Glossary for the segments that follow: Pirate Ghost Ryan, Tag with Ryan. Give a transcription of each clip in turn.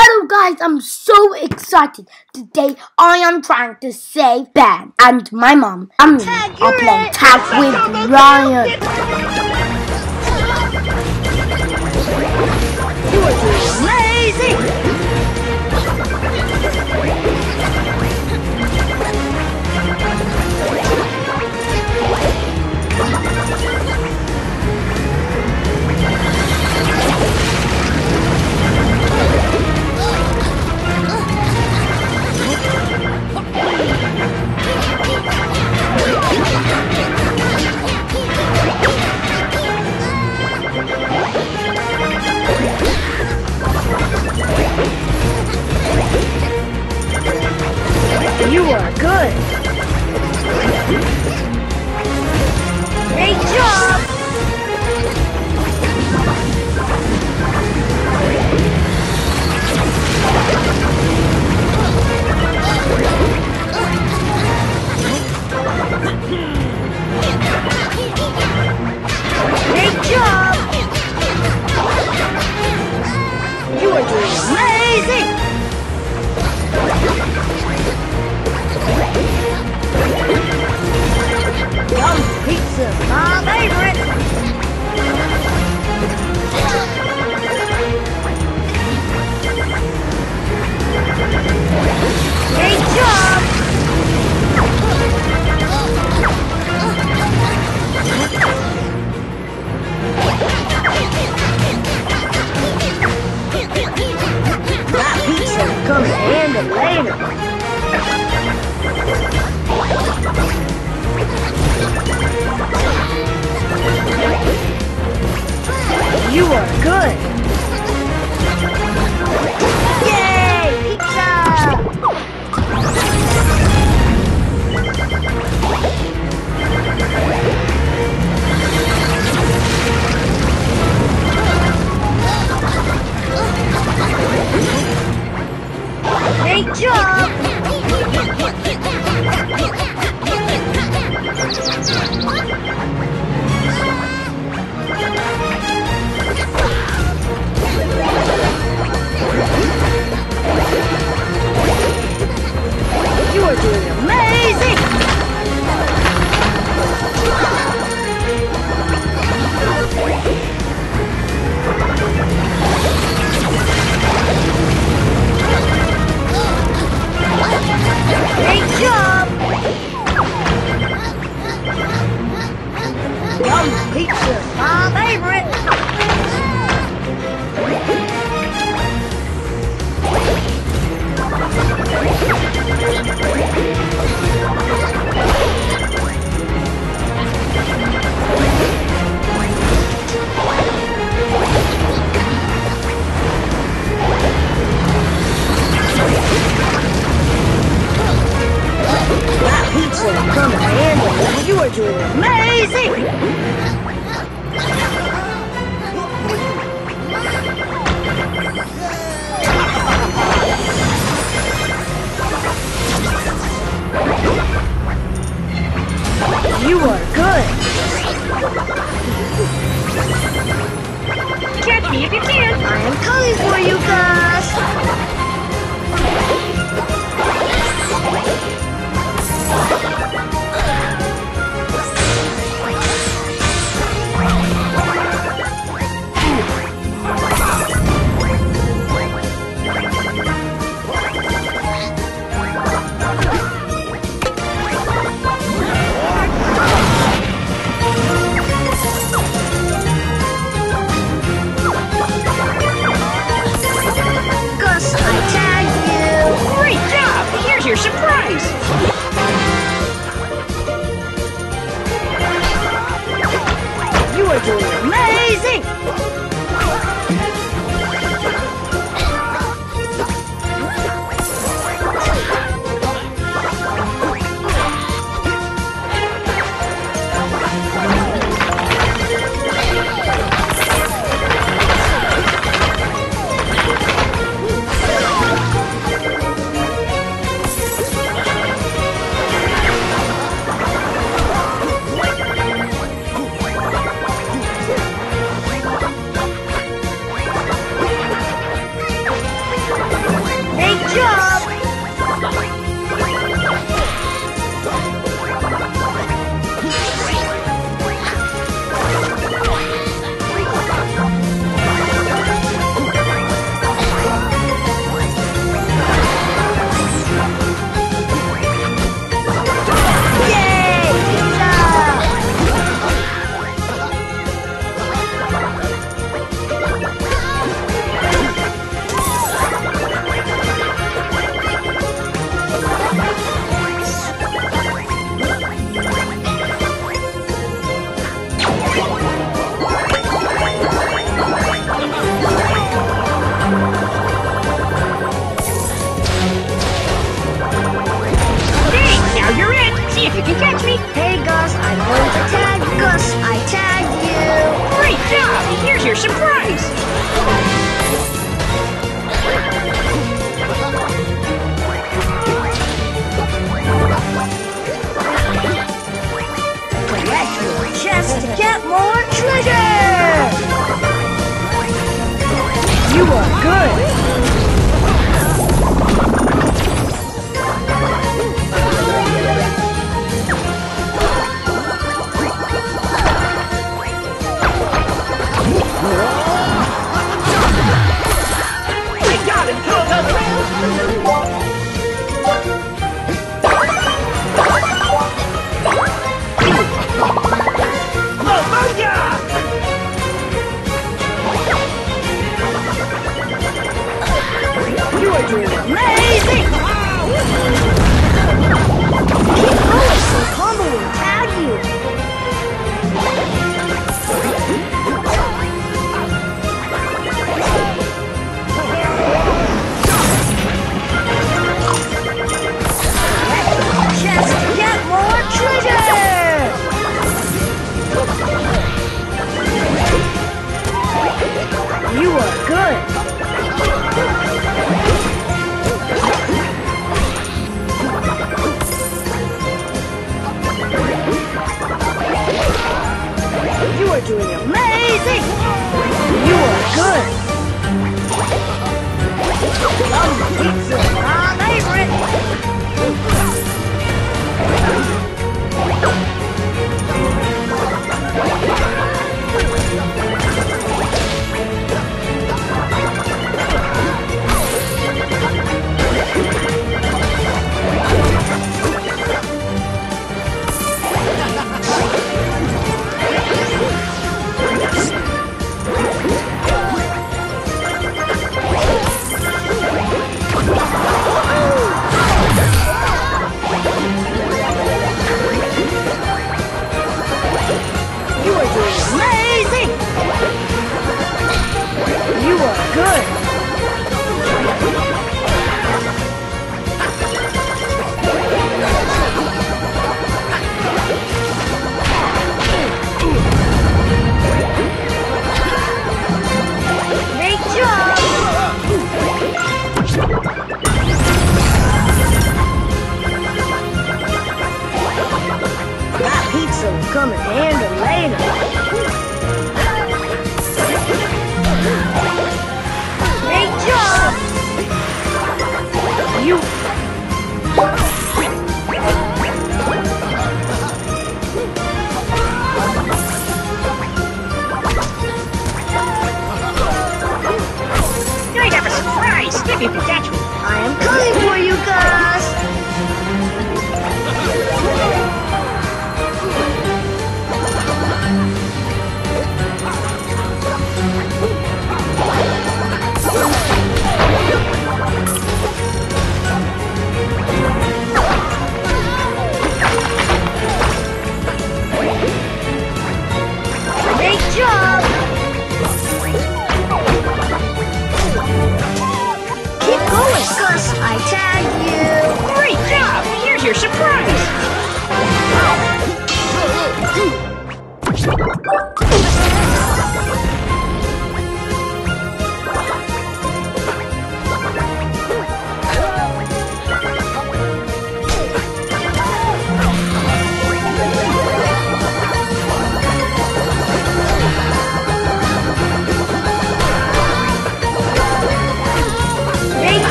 Hello guys, I'm so excited. Today I am trying to save Ben and my mom. I'm playing Tag with Ryan. You are lazy. You are good. Great job. Great job. You are doing amazing. Yum pizza, my favorite! Great job! My pizza comes in later! You are good! Yay! Pizza! Great job! You are doing amazing! Great job! Yum pizza, my favorite! You are doing amazing! You are good! Catch me if you can! I am coming for you guys!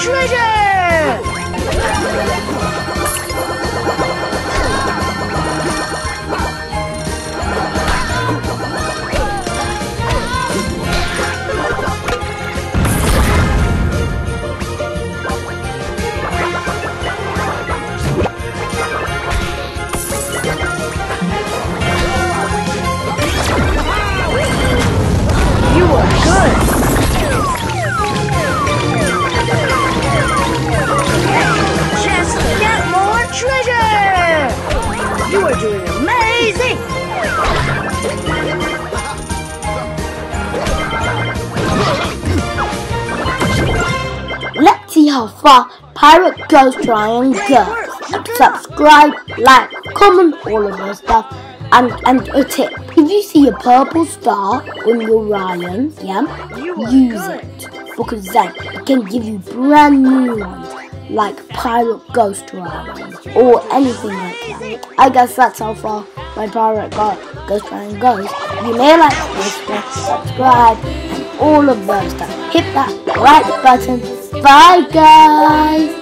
트레저! You are good! You are doing amazing! Let's see how far Pirate Ghost Ryan goes. Subscribe, like, comment, all of my stuff. And a tip, if you see a purple star on your Ryan, use it. Because then it can give you brand new ones. Like Pirate Ghost Ryan or anything like that. I guess that's how far my Pirate Ghost Ryan goes. You may like this, subscribe, and all of those stuff. Hit that like button. Bye guys!